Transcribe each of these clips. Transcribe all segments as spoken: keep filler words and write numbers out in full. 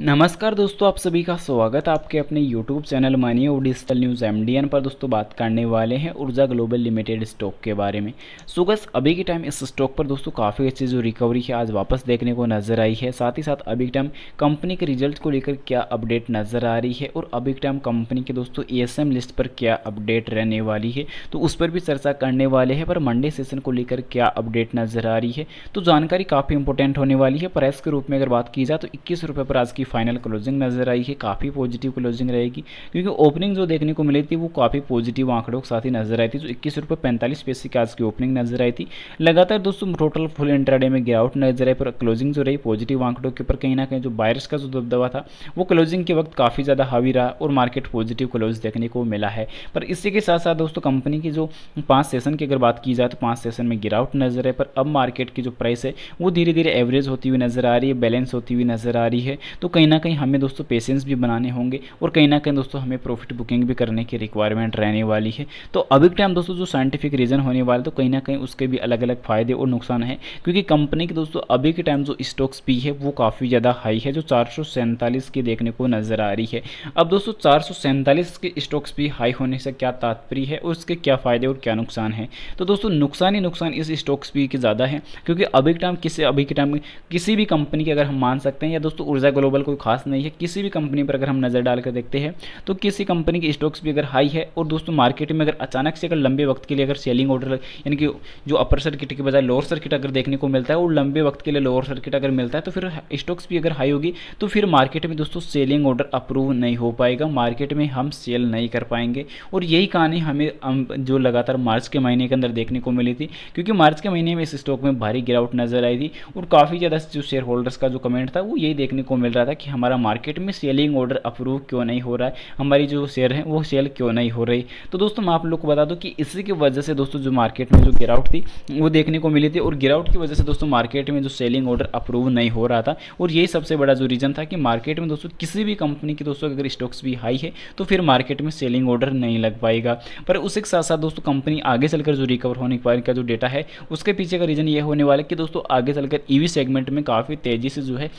नमस्कार दोस्तों, आप सभी का स्वागत है आपके अपने यूट्यूब चैनल मानियो digital news M D N पर। दोस्तों बात करने वाले हैं ऊर्जा ग्लोबल लिमिटेड स्टॉक के बारे में। सो गैस अभी के टाइम इस स्टॉक पर दोस्तों काफ़ी अच्छी जो रिकवरी है आज वापस देखने को नज़र आई है। साथ ही साथ अभी के टाइम कंपनी के रिजल्ट को लेकर क्या अपडेट नज़र आ रही है और अभी के टाइम कंपनी के दोस्तों ई एस एम लिस्ट पर क्या अपडेट रहने वाली है तो उस पर भी चर्चा करने वाले हैं। पर मंडे सेशन को लेकर क्या अपडेट नज़र आ रही है तो जानकारी काफ़ी इंपॉर्टेंट होने वाली है। प्राइस के रूप में अगर बात की जाए तो इक्कीस रुपये पर आज फाइनल क्लोजिंग नजर आई है। काफ़ी पॉजिटिव क्लोजिंग रहेगी क्योंकि ओपनिंग जो देखने को मिली थी वो काफ़ी पॉजिटिव आंकड़ों के साथ ही नजर आई थी। जो इक्कीस रुपये पैंतालीस पैसे की आज की ओपनिंग नजर आई थी। लगातार दोस्तों टोटल फुल इंट्राडे में गिरावट नजर आई पर क्लोजिंग जो रही पॉजिटिव आंकड़ों के ऊपर कहीं ना कहीं जो बायर्स का जो दबदबा था वो क्लोजिंग के वक्त काफ़ी ज़्यादा हावी रहा और मार्केट पॉजिटिव क्लोज देखने को मिला है। पर इसी के साथ साथ दोस्तों कंपनी की जो पाँच सेशन की अगर बात की जाए तो पाँच सेशन में गिरावट नजर आई पर अब मार्केट की जो प्राइस है वो धीरे धीरे एवरेज होती हुई नजर आ रही है, बैलेंस होती हुई नजर आ रही है। तो कहीं ना कहीं हमें दोस्तों पेशेंस भी बनाने होंगे और कहीं ना कहीं दोस्तों हमें प्रॉफिट बुकिंग भी करने की रिक्वायरमेंट रहने वाली है। तो अभी के टाइम दोस्तों जो साइंटिफिक रीज़न होने वाला है तो कहीं ना कहीं उसके भी अलग अलग फायदे और नुकसान है क्योंकि कंपनी के दोस्तों अभी के टाइम जो स्टॉक्स पी है वो काफ़ी ज़्यादा हाई है, जो चार सौ सैंतालीस की देखने को नज़र आ रही है। अब दोस्तों चार सौ सैंतालीस के स्टॉक्स पी हाई होने से क्या तात्पर्य है और उसके क्या फ़ायदे और क्या नुकसान है तो दोस्तों नुकसान ही नुकसान इस स्टॉक्स पी के ज़्यादा है क्योंकि अभी के टाइम किसी अभी के टाइम किसी भी कंपनी की अगर हम मान सकते हैं या दोस्तों ऊर्जा ग्लोबल कोई खास नहीं है, किसी भी कंपनी पर अगर हम नज़र डालकर देखते हैं तो किसी कंपनी की स्टॉक्स भी अगर हाई है और दोस्तों मार्केट में अगर अचानक से अगर लंबे वक्त के लिए अगर सेलिंग ऑर्डर यानी कि जो अपर सर्किट के बजाय लोअर सर्किट अगर देखने को मिलता है और लंबे वक्त के लिए लोअर सर्किट अगर मिलता है तो फिर स्टॉक्स भी अगर हाई होगी तो फिर मार्केट में दोस्तों सेलिंग ऑर्डर अप्रूव नहीं हो पाएगा, मार्केट में हम सेल नहीं कर पाएंगे। और यही कहानी हमें जो लगातार मार्च के महीने के अंदर देखने को मिली थी क्योंकि मार्च के महीने में इस स्टॉक में भारी गिरावट नजर आई थी और काफ़ी ज़्यादा जो शेयर होल्डर्स का जो कमेंट था वो यही देखने को मिल रहा था कि हमारा मार्केट में सेलिंग ऑर्डर अप्रूव क्यों नहीं हो रहा है, हमारी जो शेयर है वो सेल क्यों नहीं हो रही। तो दोस्तों मैं आप लोग को बता दूं कि इसी की वजह से दोस्तों जो मार्केट में जो गिरावट थी वो देखने को मिली थी और गिरावट की वजह से दोस्तों मार्केट में जो सेलिंग ऑर्डर अप्रूव नहीं हो रहा था और यही सबसे बड़ा जो रीज़न था कि मार्केट में दोस्तों किसी भी कंपनी की दोस्तों अगर स्टॉक्स भी हाई है तो फिर मार्केट में सेलिंग ऑर्डर नहीं लग पाएगा। पर उसी के साथ साथ दोस्तों कंपनी आगे चलकर जो रिकवर होने का जो डेटा है उसके पीछे का रीज़न ये होने वाला है कि दोस्तों आगे चलकर ई वी सेगमेंट में काफ़ी तेज़ी से जो है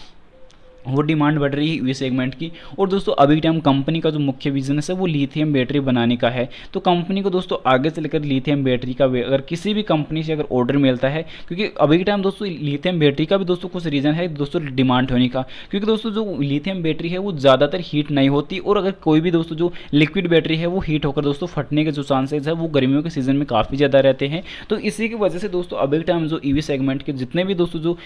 वो डिमांड बढ़ रही है वी सेगमेंट की। और दोस्तों अभी टाइम कंपनी का जो मुख्य बिजनेस है वो लिथियम बैटरी बनाने का है तो कंपनी को दोस्तों आगे चलकर लिथियम बैटरी का अगर किसी भी कंपनी से अगर ऑर्डर मिलता है क्योंकि अभी के टाइम दोस्तों लिथियम बैटरी का भी दोस्तों कुछ रीज़न है दोस्तों डिमांड होने का क्योंकि दोस्तों जो लिथियम बैटरी है वो ज़्यादातर हीट नहीं होती और अगर कोई भी दोस्तों जो लिक्विड बैटरी है वो हीट होकर दोस्तों फटने के जो चांसेज है वो गर्मियों के सीजन में काफ़ी ज़्यादा रहते हैं। तो इसी की वजह से दोस्तों अभी टाइम जो ई वी सेगमेंट के जितने भी दोस्तों जो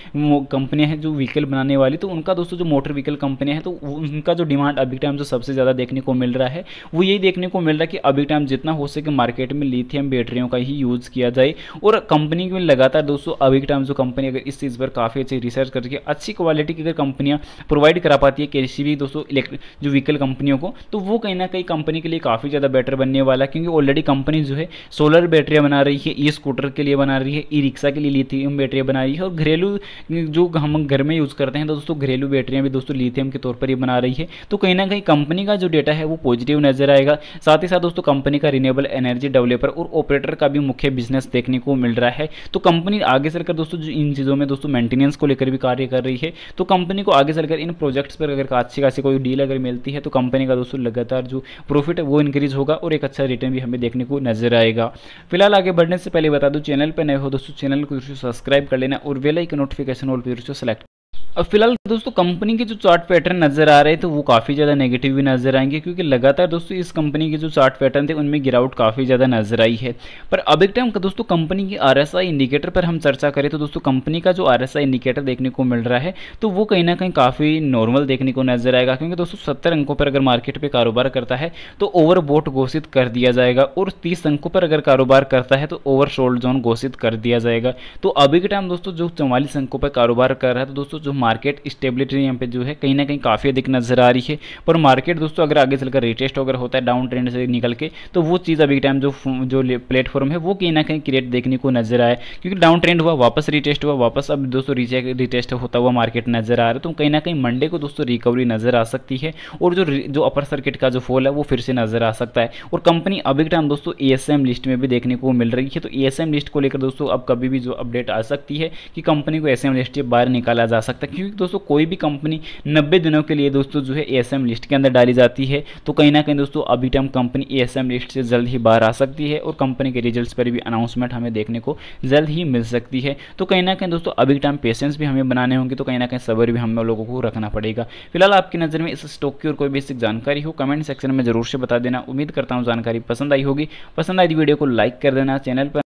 कंपनियाँ हैं जो व्हीकल बनाने वाली तो उनका दोस्तों मोटर व्हीकल कंपनी है तो उनका जो डिमांड अभी टाइम जो सबसे ज़्यादा देखने को मिल रहा है वो यही देखने को मिल रहा है कि अभी टाइम जितना हो सके मार्केट में लिथियम बैटरियों का ही यूज़ किया जाए। और कंपनी में लगातार दोस्तों अभी टाइम जो कंपनी अगर इस चीज़ पर काफ़ी अच्छी रिसर्च करके अच्छी क्वालिटी की अगर कंपनियाँ प्रोवाइड करा पाती है किसी भी दोस्तों इलेक्ट्रिक जो व्हीकल कंपनियों को तो वो कहीं ना कहीं कंपनी के लिए काफ़ी ज़्यादा बेटर बनने वाला है क्योंकि ऑलरेडी कंपनी जो है सोलर बैटरियाँ बना रही है, ई स्कूटर के लिए बना रही है, ई रिक्शा के लिए लिथियम बैटरियाँ बना रही है और घरेलू जो हम घर में यूज़ करते हैं दोस्तों घरेलू बैटरी भी दोस्तों लिथियम के तौर पर ही बना रही है। तो कहीं ना कहीं कंपनी का जो डेटा है वो पॉजिटिव नजर आएगा। साथ ही साथ दोस्तों कंपनी का रिन्यूएबल एनर्जी डेवलपर और ऑपरेटर का भी मुख्य बिजनेस देखने को मिल रहा है तो कंपनी आगे चलकर दोस्तों इन चीज़ों में दोस्तों मेंटेनेंस को लेकर भी कार्य कर रही है। तो कंपनी को आगे चलकर इन प्रोजेक्ट्स पर अगर अच्छी खासी कोई डील अगर मिलती है तो कंपनी का दोस्तों लगातार जो प्रॉफिट है वो इंक्रीज होगा और एक अच्छा रिटर्न भी हमें देखने को नजर आएगा। फिलहाल आगे बढ़ने से पहले बता दूं चैनल पर नए हो दोस्तों चैनल को सब्सक्राइब कर लेना और बेल आइकन नोटिफिकेशन ऑल पर सेलेक्ट। अब फिलहाल दोस्तों कंपनी के जो चार्ट पैटर्न नजर आ रहे थे वो काफ़ी ज़्यादा नेगेटिव भी नजर आएंगे क्योंकि लगातार दोस्तों इस कंपनी के जो चार्ट पैटर्न थे उनमें गिरावट काफ़ी ज़्यादा नजर आई है। पर अभी टाइम का दोस्तों कंपनी की आर एस आई इंडिकेटर पर हम चर्चा करें तो दोस्तों कंपनी का जो आर एस आई इंडिकेटर देखने को मिल रहा है तो वो कहीं ना कहीं काफ़ी नॉर्मल देखने को नजर आएगा क्योंकि दोस्तों सत्तर अंकों पर अगर मार्केट पर कारोबार करता है तो ओवरबोट घोषित कर दिया जाएगा और तीस अंकों पर अगर कारोबार करता है तो ओवर सोल्ड जोन घोषित कर दिया जाएगा। तो अभी के टाइम दोस्तों जो चौवालीस अंकों पर कारोबार कर रहा है तो दोस्तों जो मार्केट स्टेबिलिटी यहाँ पे जो है कहीं ना कहीं काफ़ी अधिक नजर आ रही है। पर मार्केट दोस्तों अगर आगे चलकर रिटेस्ट अगर होता है डाउन ट्रेंड से निकल के तो वो चीज़ अभी टाइम जो जो प्लेटफॉर्म है वो कहीं ना कहीं क्रिएट देखने को नजर आए क्योंकि डाउन ट्रेंड हुआ, वापस रिटेस्ट हुआ, वापस अब दोस्तों रिटेस्ट होता हुआ मार्केट नजर आ रहा है। तो कहीं ना कहीं मंडे को दोस्तों रिकवरी नजर आ सकती है और जो जो अपर सर्किट का जो फॉल है वो फिर से नजर आ सकता है। और कंपनी अभी टाइम दोस्तों ई एस एम लिस्ट में भी देखने को मिल रही है तो ई एस एम लिस्ट को लेकर दोस्तों अब कभी भी जो अपडेट आ सकती है कि कंपनी को एस एम लिस्ट से बाहर निकाला जा सकता है, क्योंकि दोस्तों कोई भी कंपनी नब्बे दिनों के लिए दोस्तों जो है एएसएम लिस्ट के अंदर डाली जाती है, तो कहीं ना कहीं दोस्तों अभी टर्म कंपनी एएसएम लिस्ट से जल्द ही बाहर आ सकती है और कंपनी के रिजल्ट्स पर भी अनाउंसमेंट हमें देखने को जल्द ही मिल सकती है। तो कहीं ना कहीं दोस्तों अभी टाइम पेशेंस भी हमें बनाने होंगे, तो कहीं ना कहीं सब्र भी हम लोगों को रखना पड़ेगा। फिलहाल आपकी नज़र में इस स्टॉक की और कोई बेसिक जानकारी हो कमेंट सेक्शन में जरूर से बता देना। उम्मीद करता हूँ जानकारी पसंद आई होगी। पसंद आई वीडियो को लाइक कर देना, चैनल पर